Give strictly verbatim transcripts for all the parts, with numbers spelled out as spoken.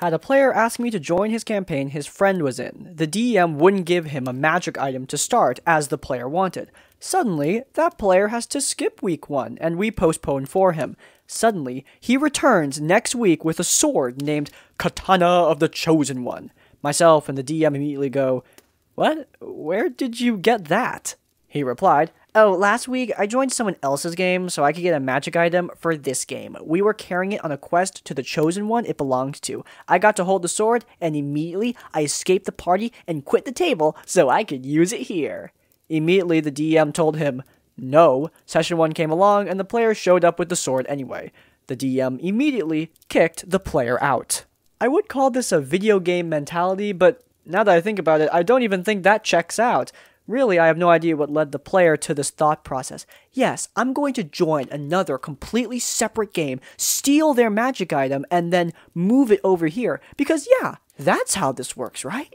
Had a player ask me to join his campaign his friend was in, the D M wouldn't give him a magic item to start as the player wanted. Suddenly, that player has to skip week one, and we postpone for him. Suddenly, he returns next week with a sword named Katana of the Chosen One. Myself and the D M immediately go, "What? Where did you get that?" He replied, "Oh, last week I joined someone else's game so I could get a magic item for this game. We were carrying it on a quest to the Chosen One it belonged to. I got to hold the sword, and immediately I escaped the party and quit the table so I could use it here." Immediately the D M told him, "No." Session one came along, and the player showed up with the sword anyway. The D M immediately kicked the player out. I would call this a video game mentality, but now that I think about it, I don't even think that checks out. Really, I have no idea what led the player to this thought process. Yes, I'm going to join another completely separate game, steal their magic item, and then move it over here. Because yeah, that's how this works, right?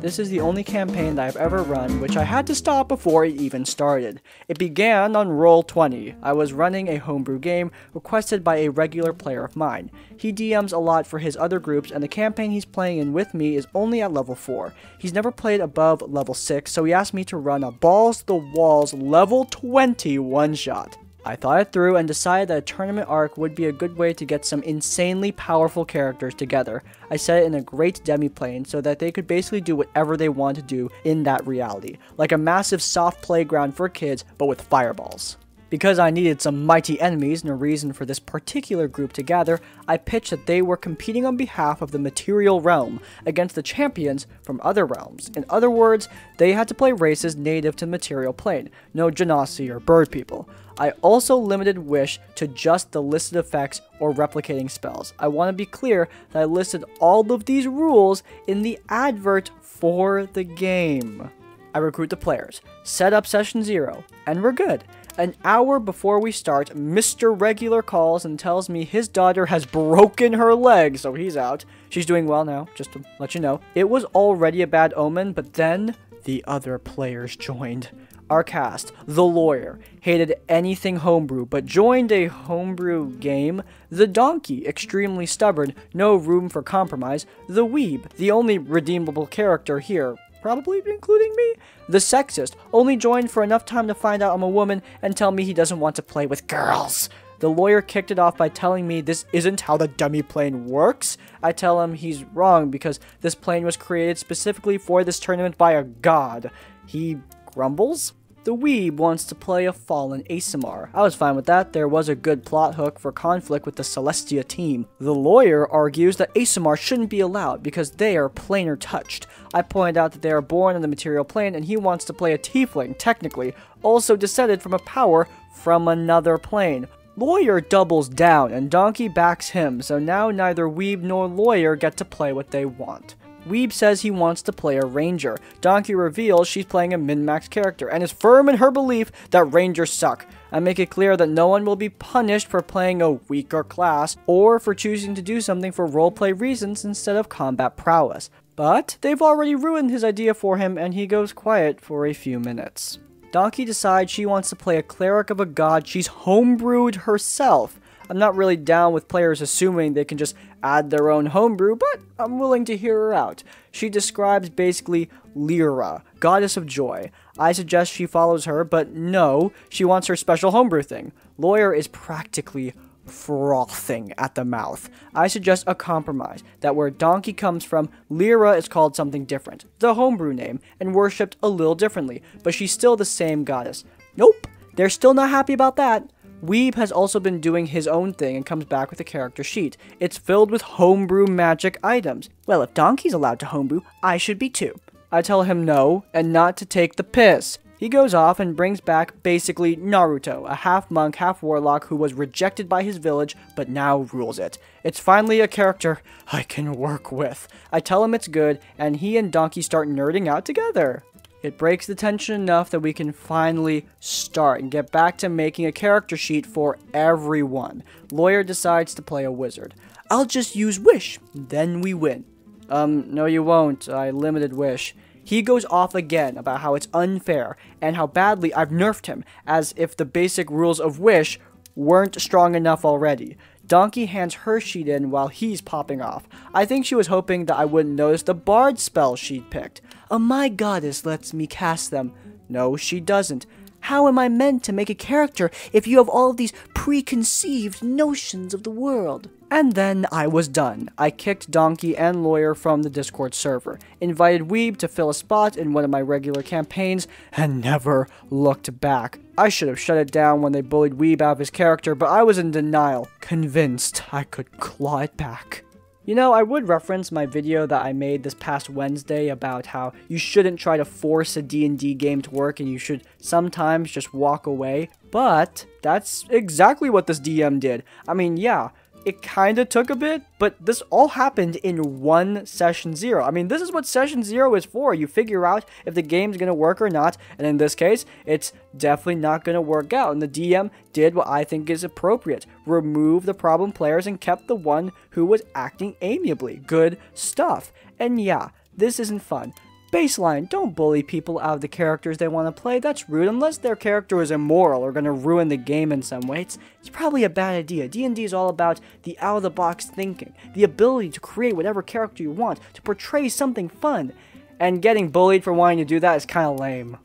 This is the only campaign that I've ever run which I had to stop before it even started. It began on Roll twenty. I was running a homebrew game requested by a regular player of mine. He D Ms a lot for his other groups, and the campaign he's playing in with me is only at level four. He's never played above level six, so he asked me to run a balls to the walls level twenty one-shot. I thought it through and decided that a tournament arc would be a good way to get some insanely powerful characters together. I set it in a great demi-plane so that they could basically do whatever they want to do in that reality, like a massive soft playground for kids but with fireballs. Because I needed some mighty enemies and a reason for this particular group to gather, I pitched that they were competing on behalf of the material realm against the champions from other realms. In other words, they had to play races native to the material plane, no genasi or bird people. I also limited Wish to just the listed effects or replicating spells. I want to be clear that I listed all of these rules in the advert for the game. I recruit the players, set up session zero, and we're good. An hour before we start, Mister Regular calls and tells me his daughter has broken her leg, so he's out. She's doing well now, just to let you know. It was already a bad omen, but then the other players joined. Our cast, the lawyer, hated anything homebrew, but joined a homebrew game. The donkey, extremely stubborn, no room for compromise. The weeb, the only redeemable character here, probably including me. The sexist only joined for enough time to find out I'm a woman and tell me he doesn't want to play with girls. The lawyer kicked it off by telling me this isn't how the dummy plane works. I tell him he's wrong because this plane was created specifically for this tournament by a god. He grumbles. The weeb wants to play a fallen A S M R. I was fine with that. There was a good plot hook for conflict with the Celestia team. The lawyer argues that A S M R shouldn't be allowed because they are planar touched. I pointed out that they are born on the material plane, and he wants to play a tiefling, technically, also descended from a power from another plane. Lawyer doubles down, and Donkey backs him, so now neither weeb nor lawyer get to play what they want. Weeb says he wants to play a ranger. Donkey reveals she's playing a min-max character and is firm in her belief that rangers suck. I make it clear that no one will be punished for playing a weaker class or for choosing to do something for roleplay reasons instead of combat prowess. But they've already ruined his idea for him, and he goes quiet for a few minutes. Donkey decides she wants to play a cleric of a god she's homebrewed herself. I'm not really down with players assuming they can just add their own homebrew, but I'm willing to hear her out. She describes basically Lyra, goddess of joy. I suggest she follows her, but no, she wants her special homebrew thing. Lawyer is practically frothing at the mouth. I suggest a compromise, that where Donkey comes from, Lyra is called something different, the homebrew name, and worshipped a little differently, but she's still the same goddess. Nope, they're still not happy about that. Weeb has also been doing his own thing and comes back with a character sheet. It's filled with homebrew magic items. Well, if Donkey's allowed to homebrew, I should be too. I tell him no, and not to take the piss. He goes off and brings back basically Naruto, a half-monk, half-warlock who was rejected by his village, but now rules it. It's finally a character I can work with. I tell him it's good, and he and Donkey start nerding out together. It breaks the tension enough that we can finally start and get back to making a character sheet for everyone. Lawyer decides to play a wizard. I'll just use Wish, then we win. Um, no you won't, I limited Wish. He goes off again about how it's unfair and how badly I've nerfed him, as if the basic rules of Wish weren't strong enough already. Donkey hands her sheet in while he's popping off. I think she was hoping that I wouldn't notice the bard spell she'd picked. Oh, my goddess lets me cast them. No, she doesn't. How am I meant to make a character if you have all of these preconceived notions of the world? And then I was done. I kicked Donkey and Lawyer from the Discord server, invited Weeb to fill a spot in one of my regular campaigns, and never looked back. I should have shut it down when they bullied Weeb out of his character, but I was in denial, convinced I could claw it back. You know, I would reference my video that I made this past Wednesday about how you shouldn't try to force a D and D game to work and you should sometimes just walk away, but that's exactly what this D M did. I mean, yeah, it kinda took a bit, but this all happened in one session zero. I mean, this is what session zero is for. You figure out if the game's gonna work or not, and in this case, it's definitely not gonna work out, and the D M did what I think is appropriate. Remove the problem players and kept the one who was acting amiably. Good stuff. And yeah, this isn't fun. Baseline, don't bully people out of the characters they want to play. That's rude unless their character is immoral or going to ruin the game in some way. It's, it's probably a bad idea. D and D is all about the out-of-the-box thinking, the ability to create whatever character you want, to portray something fun. And getting bullied for wanting to do that is kind of lame.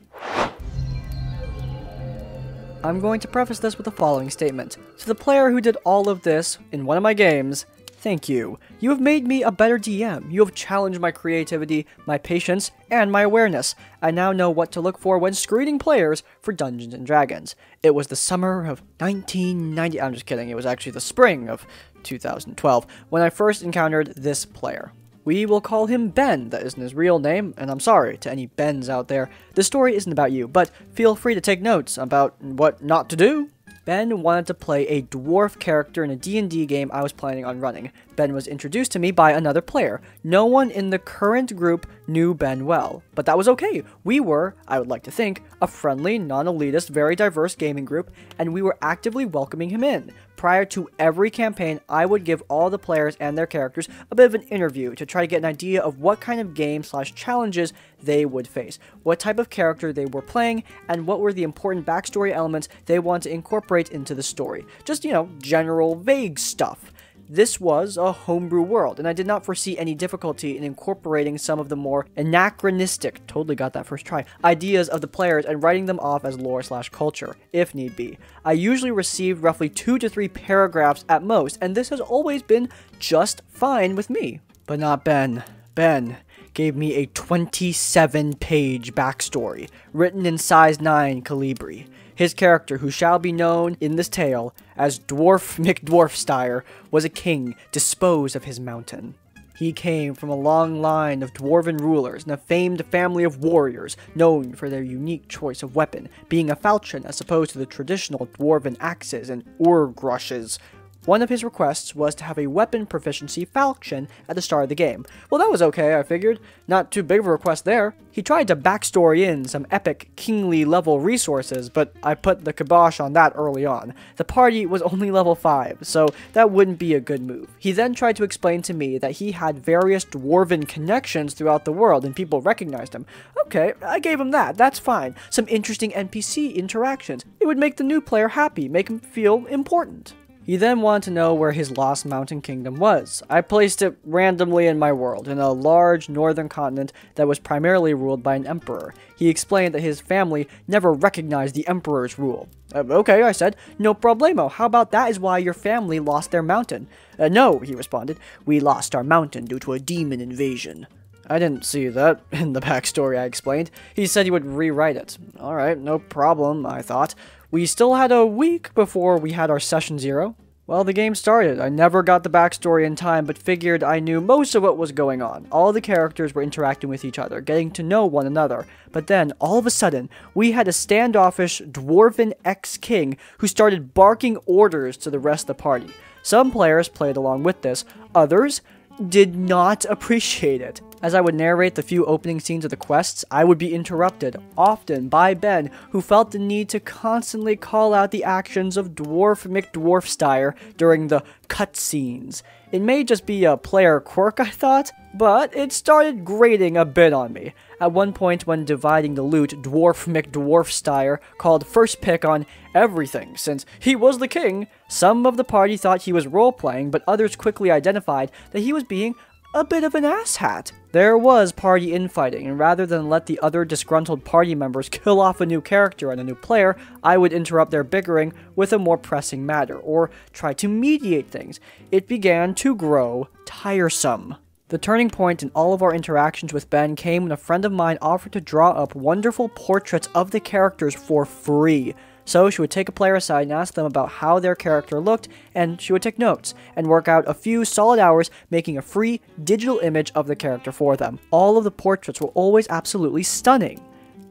I'm going to preface this with the following statement. To the player who did all of this in one of my games, thank you. You have made me a better D M. You have challenged my creativity, my patience, and my awareness. I now know what to look for when screening players for Dungeons and Dragons. It was the summer of nineteen ninety- I'm just kidding, it was actually the spring of two thousand twelve when I first encountered this player. We will call him Ben, that isn't his real name, and I'm sorry to any Bens out there. This story isn't about you, but feel free to take notes about what not to do. Ben wanted to play a dwarf character in a D and D game I was planning on running. Ben was introduced to me by another player. No one in the current group knew Ben well, but that was okay. We were, I would like to think, a friendly, non-elitist, very diverse gaming group, and we were actively welcoming him in. Prior to every campaign, I would give all the players and their characters a bit of an interview to try to get an idea of what kind of game slash challenges they would face, what type of character they were playing, and what were the important backstory elements they want to incorporate into the story. Just, you know, general vague stuff. This was a homebrew world, and I did not foresee any difficulty in incorporating some of the more anachronistic, totally got that first try, ideas of the players and writing them off as lore slash culture, if need be. I usually received roughly two to three paragraphs at most, and this has always been just fine with me. But not Ben. Ben gave me a twenty-seven page backstory, written in size nine Calibri. His character, who shall be known in this tale as Dwarf McDwarfstire, was a king disposed of his mountain. He came from a long line of dwarven rulers and a famed family of warriors, known for their unique choice of weapon, being a falchion as opposed to the traditional dwarven axes and urgrushes. One of his requests was to have a weapon proficiency falchion at the start of the game. Well, that was okay, I figured. Not too big of a request there. He tried to backstory in some epic kingly level resources, but I put the kibosh on that early on. The party was only level five, so that wouldn't be a good move. He then tried to explain to me that he had various dwarven connections throughout the world and people recognized him. Okay, I gave him that, that's fine. Some interesting N P C interactions. It would make the new player happy, make him feel important. He then wanted to know where his lost mountain kingdom was. I placed it randomly in my world, in a large northern continent that was primarily ruled by an emperor. He explained that his family never recognized the emperor's rule. Uh, okay, I said, no problemo, how about that is why your family lost their mountain? Uh, no, he responded, we lost our mountain due to a demon invasion. I didn't see that in the backstory, I explained. He said he would rewrite it. Alright, no problem, I thought. We still had a week before we had our session zero. Well, the game started. I never got the backstory in time, but figured I knew most of what was going on. All the characters were interacting with each other, getting to know one another. But then, all of a sudden, we had a standoffish dwarven ex-king who started barking orders to the rest of the party. Some players played along with this, others did not appreciate it. As I would narrate the few opening scenes of the quests, I would be interrupted, often by Ben, who felt the need to constantly call out the actions of Dwarf McDwarfstire during the cutscenes. It may just be a player quirk, I thought, but it started grating a bit on me. At one point when dividing the loot, Dwarf McDwarfstire called first pick on everything, since he was the king. Some of the party thought he was role-playing, but others quickly identified that he was being a bit of an asshat. There was party infighting, and rather than let the other disgruntled party members kill off a new character and a new player, I would interrupt their bickering with a more pressing matter, or try to mediate things. It began to grow tiresome. The turning point in all of our interactions with Ben came when a friend of mine offered to draw up wonderful portraits of the characters for free. So she would take a player aside and ask them about how their character looked, and she would take notes, and work out a few solid hours making a free digital image of the character for them. All of the portraits were always absolutely stunning.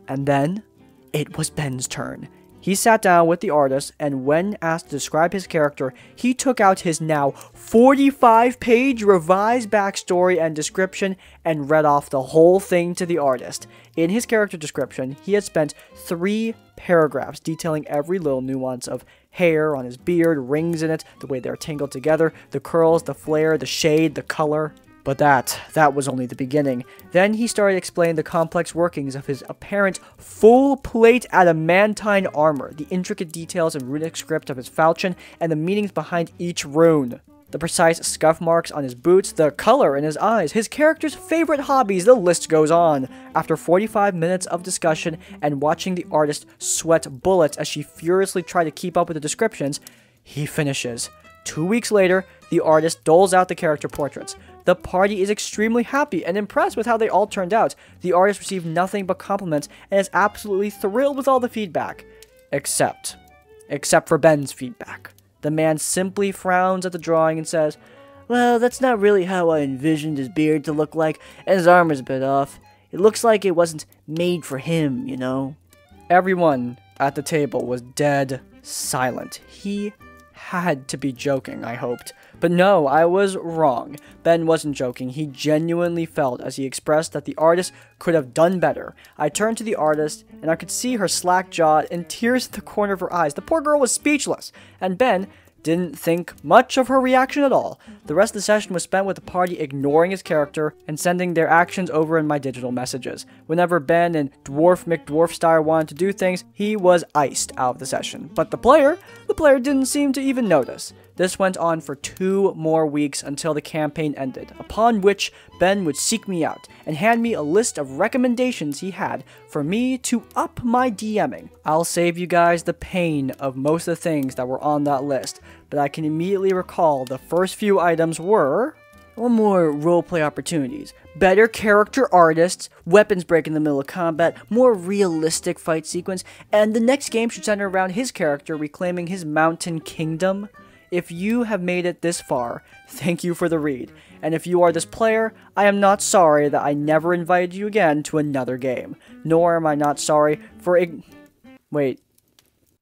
And then, it was Ben's turn. He sat down with the artist, and when asked to describe his character, he took out his now forty-five page revised backstory and description and read off the whole thing to the artist. In his character description, he had spent three paragraphs detailing every little nuance of hair on his beard, rings in it, the way they are tangled together, the curls, the flare, the shade, the color. But that, that was only the beginning. Then he started explaining the complex workings of his apparent full plate adamantine armor, the intricate details and runic script of his falchion, and the meanings behind each rune. The precise scuff marks on his boots, the color in his eyes, his character's favorite hobbies, the list goes on. After forty-five minutes of discussion and watching the artist sweat bullets as she furiously tried to keep up with the descriptions, he finishes. Two weeks later, the artist doles out the character portraits. The party is extremely happy and impressed with how they all turned out. The artist received nothing but compliments and is absolutely thrilled with all the feedback. Except, except for Ben's feedback. The man simply frowns at the drawing and says, "Well, that's not really how I envisioned his beard to look like, and his armor's a bit off. It looks like it wasn't made for him, you know?" Everyone at the table was dead silent. He had to be joking, I hoped. But no, I was wrong. Ben wasn't joking. He genuinely felt, as he expressed, that the artist could have done better. I turned to the artist, and I could see her slack-jawed and tears in the corner of her eyes. The poor girl was speechless, and Ben didn't think much of her reaction at all. The rest of the session was spent with the party ignoring his character and sending their actions over in my digital messages. Whenever Ben and Dwarf McDwarfstire wanted to do things, he was iced out of the session. But the player, the player didn't seem to even notice. This went on for two more weeks until the campaign ended, upon which Ben would seek me out and hand me a list of recommendations he had for me to up my DMing. I'll save you guys the pain of most of the things that were on that list, but I can immediately recall the first few items were... or more roleplay opportunities, better character artists, weapons break in the middle of combat, more realistic fight sequence, and the next game should center around his character reclaiming his mountain kingdom. If you have made it this far, thank you for the read. And if you are this player, I am not sorry that I never invited you again to another game. Nor am I not sorry for ig- Wait.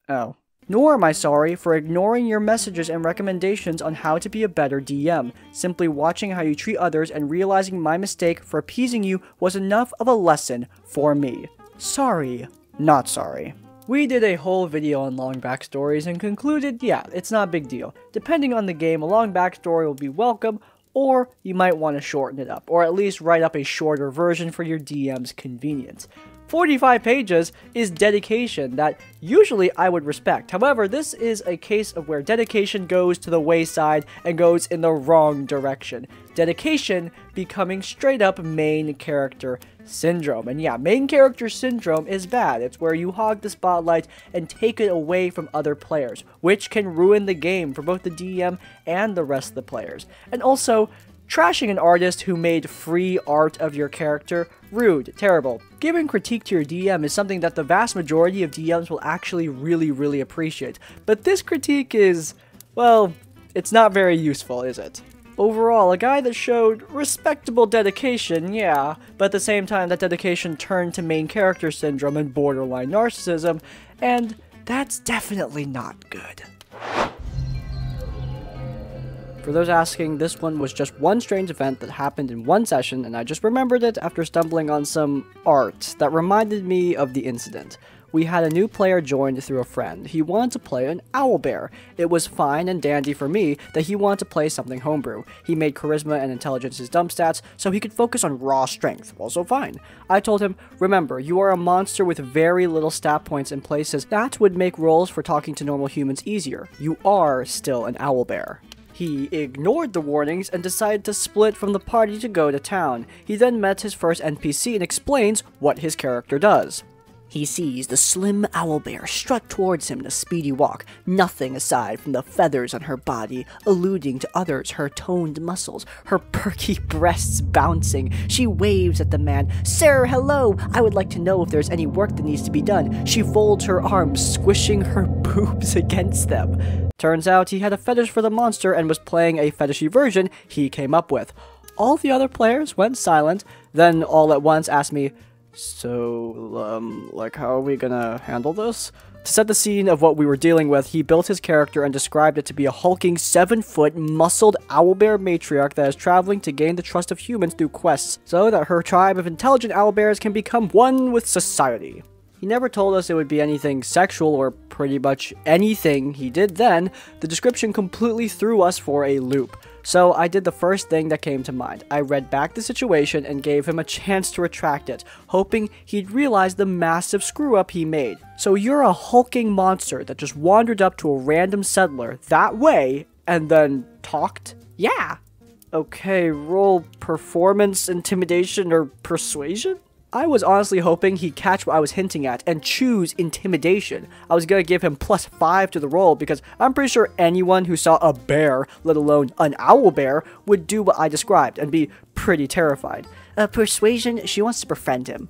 Oh. Nor am I sorry for ignoring your messages and recommendations on how to be a better D M. Simply watching how you treat others and realizing my mistake for appeasing you was enough of a lesson for me. Sorry. Not sorry. We did a whole video on long backstories and concluded, yeah, it's not a big deal. Depending on the game, a long backstory will be welcome, or you might want to shorten it up, or at least write up a shorter version for your D M's convenience. forty-five pages is dedication that usually I would respect. However, this is a case of where dedication goes to the wayside and goes in the wrong direction. Dedication becoming straight up main character syndrome. And yeah, main character syndrome is bad. It's where you hog the spotlight and take it away from other players, which can ruin the game for both the D M and the rest of the players. And also, trashing an artist who made free art of your character, rude, terrible. Giving critique to your D M is something that the vast majority of D Ms will actually really, really appreciate. But this critique is, well, it's not very useful, is it? Overall, a guy that showed respectable dedication, yeah, but at the same time that dedication turned to main character syndrome and borderline narcissism, and that's definitely not good. For those asking, this one was just one strange event that happened in one session, and I just remembered it after stumbling on some art that reminded me of the incident. We had a new player joined through a friend. He wanted to play an owlbear. It was fine and dandy for me that he wanted to play something homebrew. He made charisma and intelligence his dump stats, so he could focus on raw strength. Also fine. I told him, remember, you are a monster with very little stat points in places that would make rolls for talking to normal humans easier. You are still an owlbear. He ignored the warnings and decided to split from the party to go to town. He then met his first N P C and explains what his character does. He sees the slim owlbear strut towards him in a speedy walk, nothing aside from the feathers on her body, alluding to others, her toned muscles, her perky breasts bouncing. She waves at the man, "Sir, hello! I would like to know if there's any work that needs to be done." She folds her arms, squishing her boobs against them. Turns out he had a fetish for the monster and was playing a fetishy version he came up with. All the other players went silent, then all at once asked me, So, um, like, how are we gonna handle this? To set the scene of what we were dealing with, he built his character and described it to be a hulking, seven-foot, muscled owlbear matriarch that is traveling to gain the trust of humans through quests, so that her tribe of intelligent owlbears can become one with society. He never told us it would be anything sexual or pretty much anything he did then. The description completely threw us for a loop. So I did the first thing that came to mind. I read back the situation and gave him a chance to retract it, hoping he'd realize the massive screw-up he made. So you're a hulking monster that just wandered up to a random settler that way and then talked? Yeah. Okay, roll performance, intimidation, or persuasion? I was honestly hoping he'd catch what I was hinting at and choose intimidation. I was gonna give him plus five to the roll because I'm pretty sure anyone who saw a bear, let alone an owl bear, would do what I described and be pretty terrified. Uh, persuasion, she wants to befriend him.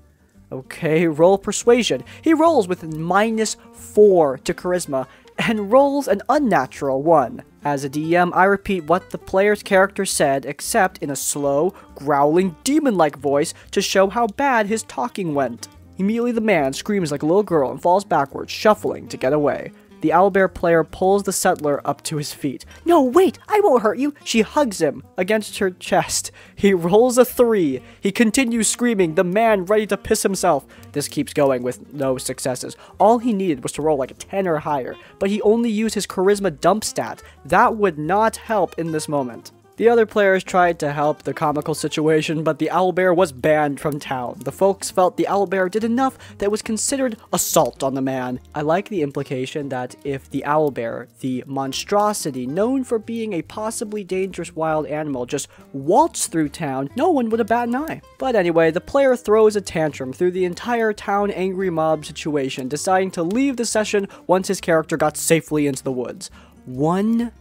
Okay, roll persuasion. He rolls with minus four to charisma and rolls an unnatural one. As a D M, I repeat what the player's character said, except in a slow, growling, demon-like voice to show how bad his talking went. Immediately the man screams like a little girl and falls backwards, shuffling to get away. The owlbear player pulls the settler up to his feet. "No, wait! I won't hurt you!" She hugs him against her chest. He rolls a three. He continues screaming, the man ready to piss himself. This keeps going with no successes. All he needed was to roll like a ten or higher, but he only used his charisma dump stat. That would not help in this moment. The other players tried to help the comical situation, but the owlbear was banned from town. The folks felt the owlbear did enough that was considered assault on the man. I like the implication that if the owlbear, the monstrosity known for being a possibly dangerous wild animal, just waltzed through town, no one would have bat an eye. But anyway, the player throws a tantrum through the entire town angry mob situation, deciding to leave the session once his character got safely into the woods. One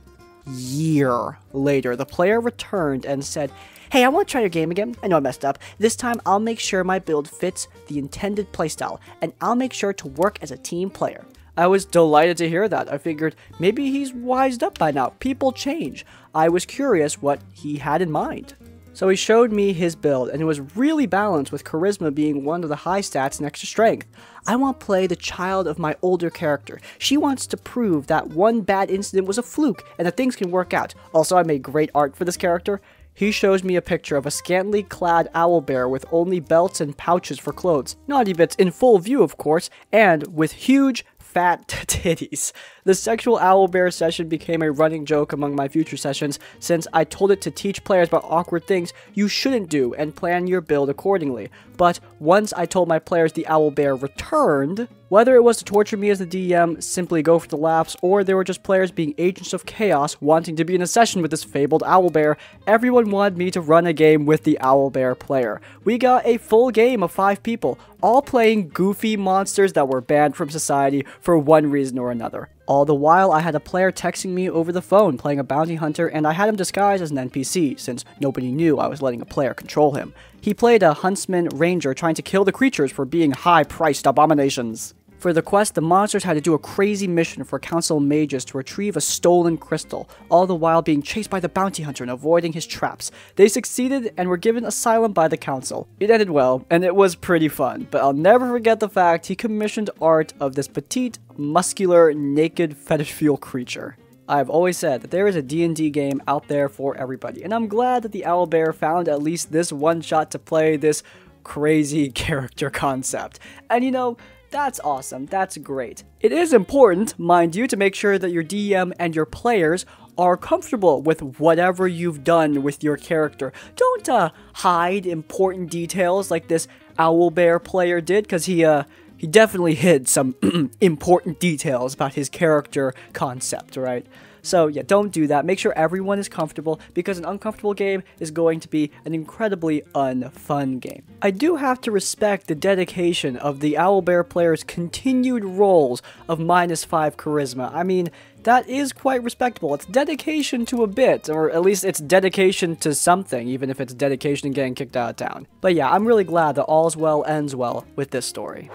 year later, the player returned and said, "Hey, I want to try your game again. I know I messed up. This time, I'll make sure my build fits the intended playstyle, and I'll make sure to work as a team player." I was delighted to hear that. I figured maybe he's wised up by now. People change. I was curious what he had in mind. So he showed me his build, and it was really balanced with charisma being one of the high stats and extra strength. I want to play the child of my older character. She wants to prove that one bad incident was a fluke and that things can work out. Also, I made great art for this character. He shows me a picture of a scantily clad owlbear with only belts and pouches for clothes. Naughty bits in full view, of course, and with huge, fat titties. The sexual owlbear session became a running joke among my future sessions, since I told it to teach players about awkward things you shouldn't do and plan your build accordingly. But once I told my players the owlbear returned, whether it was to torture me as the D M, simply go for the laughs, or there were just players being agents of chaos wanting to be in a session with this fabled owlbear, everyone wanted me to run a game with the owlbear player. We got a full game of five people, all playing goofy monsters that were banned from society for one reason or another. All the while, I had a player texting me over the phone playing a bounty hunter, and I had him disguised as an N P C, since nobody knew I was letting a player control him. He played a huntsman ranger trying to kill the creatures for being high-priced abominations. For the quest, the monsters had to do a crazy mission for council mages to retrieve a stolen crystal, all the while being chased by the bounty hunter and avoiding his traps. They succeeded and were given asylum by the council. It ended well, and it was pretty fun, but I'll never forget the fact he commissioned art of this petite, muscular, naked, fetish-fuel creature. I've always said that there is a D and D game out there for everybody, and I'm glad that the Owlbear found at least this one shot to play this crazy character concept. And you know, that's awesome, that's great. It is important, mind you, to make sure that your D M and your players are comfortable with whatever you've done with your character. Don't uh, hide important details like this Owlbear player did, because he, uh, he definitely hid some important details about his character concept, right? So yeah, don't do that. Make sure everyone is comfortable, because an uncomfortable game is going to be an incredibly unfun game. I do have to respect the dedication of the Owlbear player's continued rolls of minus five charisma. I mean, that is quite respectable. It's dedication to a bit, or at least it's dedication to something, even if it's dedication to getting kicked out of town. But yeah, I'm really glad that all's well ends well with this story.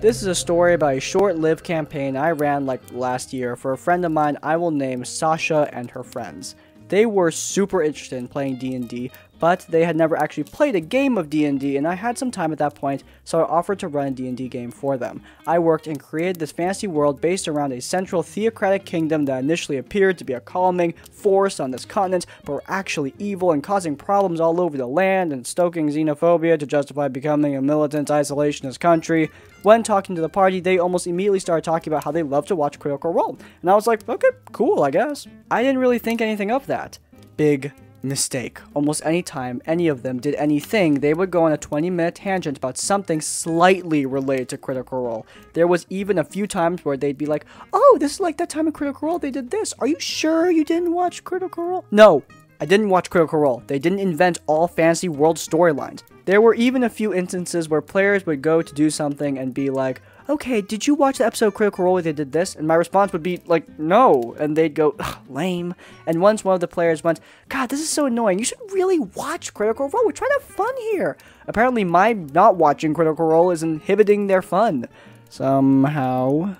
This is a story about a short-lived campaign I ran like last year for a friend of mine I will name Sasha and her friends. They were super interested in playing D and D, but they had never actually played a game of D and D, and I had some time at that point, so I offered to run a D and D game for them. I worked and created this fantasy world based around a central theocratic kingdom that initially appeared to be a calming force on this continent, but were actually evil and causing problems all over the land and stoking xenophobia to justify becoming a militant isolationist country. When talking to the party, they almost immediately started talking about how they love to watch Critical Role, and I was like, okay, cool, I guess. I didn't really think anything of that. Big mistake. Almost any time any of them did anything, they would go on a twenty minute tangent about something slightly related to Critical Role. There was even a few times where they'd be like, oh, this is like that time in Critical Role they did this. Are you sure you didn't watch Critical Role? No, I didn't watch Critical Role. They didn't invent all fantasy world storylines. There were even a few instances where players would go to do something and be like, okay, did you watch the episode Critical Role where they did this? And my response would be like, no. And they'd go, lame. And once one of the players went, God, this is so annoying. You should really watch Critical Role. We're trying to have fun here. Apparently my not watching Critical Role is inhibiting their fun. Somehow.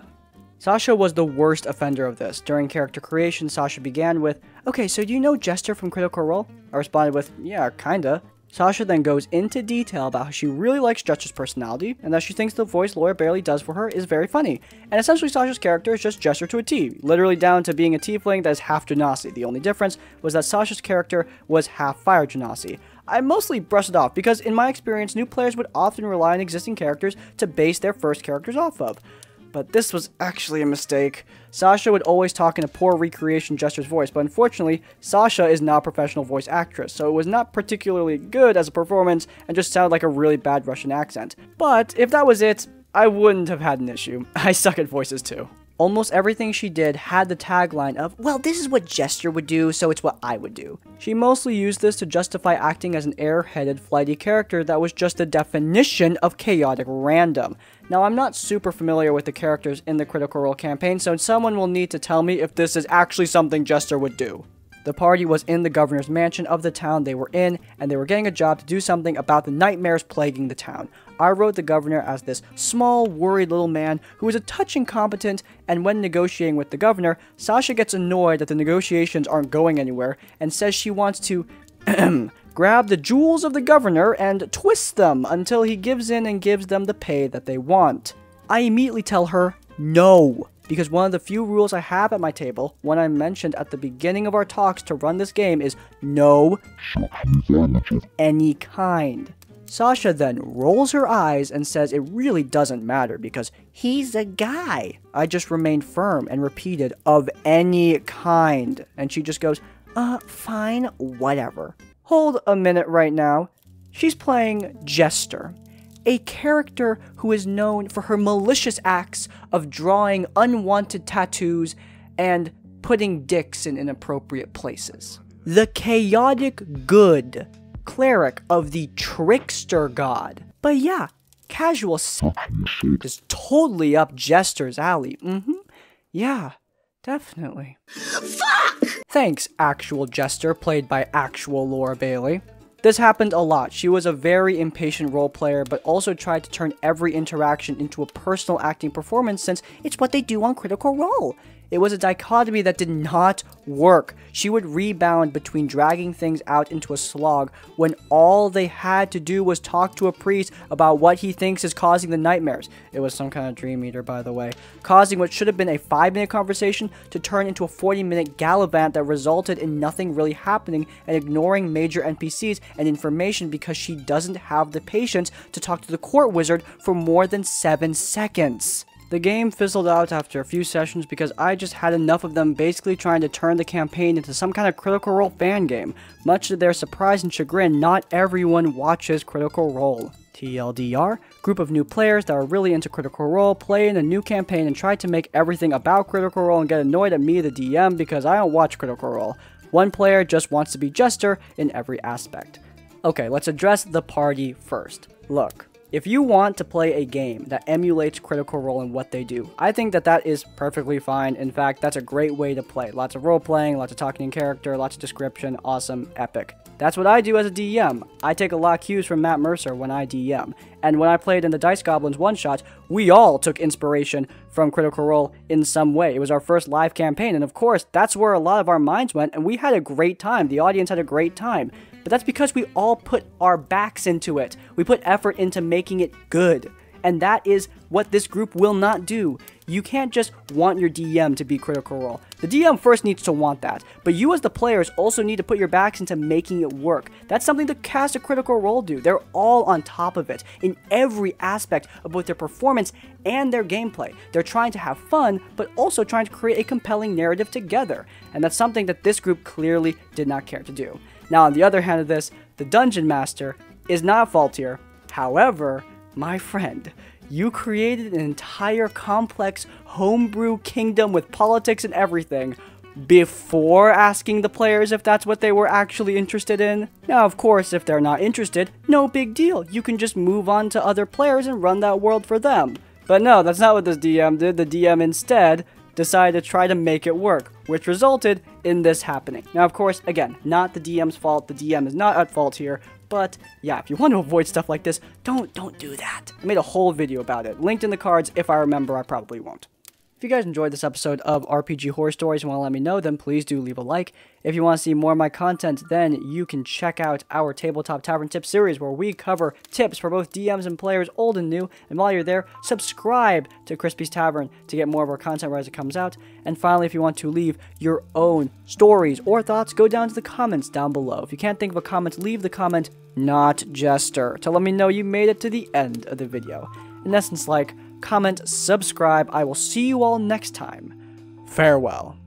Sasha was the worst offender of this. During character creation, Sasha began with, okay, so do you know Jester from Critical Role? I responded with, yeah, kinda. Sasha then goes into detail about how she really likes Jester's personality, and that she thinks the voice Laura Bailey does for her is very funny. And essentially Sasha's character is just Jester to a T, literally down to being a tiefling that is half genasi. The only difference was that Sasha's character was half fire genasi. I mostly brushed it off because, in my experience, new players would often rely on existing characters to base their first characters off of. But this was actually a mistake. Sasha would always talk in a poor recreation Jester's voice, but unfortunately, Sasha is not a professional voice actress, so it was not particularly good as a performance and just sounded like a really bad Russian accent. But if that was it, I wouldn't have had an issue. I suck at voices too. Almost everything she did had the tagline of, well, this is what Jester would do, so it's what I would do. She mostly used this to justify acting as an airheaded, flighty character that was just the definition of chaotic random. Now, I'm not super familiar with the characters in the Critical Role campaign, so someone will need to tell me if this is actually something Jester would do. The party was in the governor's mansion of the town they were in, and they were getting a job to do something about the nightmares plaguing the town. I wrote the governor as this small, worried little man who is a touch incompetent, and when negotiating with the governor, Sasha gets annoyed that the negotiations aren't going anywhere, and says she wants to grab the jewels of the governor and twist them until he gives in and gives them the pay that they want. I immediately tell her, no. Because one of the few rules I have at my table, one I mentioned at the beginning of our talks to run this game, is no of any kind. Sasha then rolls her eyes and says it really doesn't matter because he's a guy. I just remained firm and repeated, of any kind. And she just goes, uh, fine, whatever. Hold a minute right now. She's playing Jester, a character who is known for her malicious acts of drawing unwanted tattoos and putting dicks in inappropriate places. The chaotic good cleric of the trickster god. But yeah, casual sex is totally up Jester's alley. Mm-hmm. Yeah, definitely. Fuck! Thanks, actual Jester, played by actual Laura Bailey. This happened a lot. She was a very impatient role player, but also tried to turn every interaction into a personal acting performance since it's what they do on Critical Role. It was a dichotomy that did not work. She would rebound between dragging things out into a slog when all they had to do was talk to a priest about what he thinks is causing the nightmares. It was some kind of dream eater, by the way. Causing what should have been a five minute conversation to turn into a forty minute gallivant that resulted in nothing really happening and ignoring major N P Cs and information because she doesn't have the patience to talk to the court wizard for more than seven seconds. The game fizzled out after a few sessions because I just had enough of them basically trying to turn the campaign into some kind of Critical Role fan game. Much to their surprise and chagrin, not everyone watches Critical Role. T L D R, group of new players that are really into Critical Role, play in a new campaign and try to make everything about Critical Role and get annoyed at me, the D M, because I don't watch Critical Role. One player just wants to be Jester in every aspect. Okay, let's address the party first. Look. If you want to play a game that emulates Critical Role and what they do, I think that that is perfectly fine. In fact, that's a great way to play. Lots of role-playing, lots of talking in character, lots of description, awesome, epic. That's what I do as a D M. I take a lot of cues from Matt Mercer when I D M. And when I played in the Dice Goblins one-shot, we all took inspiration from Critical Role in some way. It was our first live campaign, and of course, that's where a lot of our minds went, and we had a great time. The audience had a great time. But that's because we all put our backs into it. We put effort into making it good. And that is what this group will not do. You can't just want your D M to be Critical Role. The D M first needs to want that. But you as the players also need to put your backs into making it work. That's something the cast of Critical Role do. They're all on top of it in every aspect of both their performance and their gameplay. They're trying to have fun, but also trying to create a compelling narrative together. And that's something that this group clearly did not care to do. Now, on the other hand of this, the Dungeon Master is not faultier. However, my friend, you created an entire complex homebrew kingdom with politics and everything before asking the players if that's what they were actually interested in. Now, of course, if they're not interested, no big deal. You can just move on to other players and run that world for them. But no, that's not what this D M did. The D M instead decided to try to make it work, which resulted in this happening. Now, of course, again, not the D M's fault. The D M is not at fault here. But yeah, if you want to avoid stuff like this, don't don't do that. I made a whole video about it, linked in the cards. If I remember, I probably won't. If you guys enjoyed this episode of R P G Horror Stories and want to let me know, then please do leave a like. If you want to see more of my content, then you can check out our Tabletop Tavern Tip series where we cover tips for both D Ms and players old and new. And while you're there, subscribe to Crispy's Tavern to get more of our content right as it comes out. And finally, if you want to leave your own stories or thoughts, go down to the comments down below. If you can't think of a comment, leave the comment, not Jester, to let me know you made it to the end of the video. In essence, like, comment, subscribe. I will see you all next time. Farewell.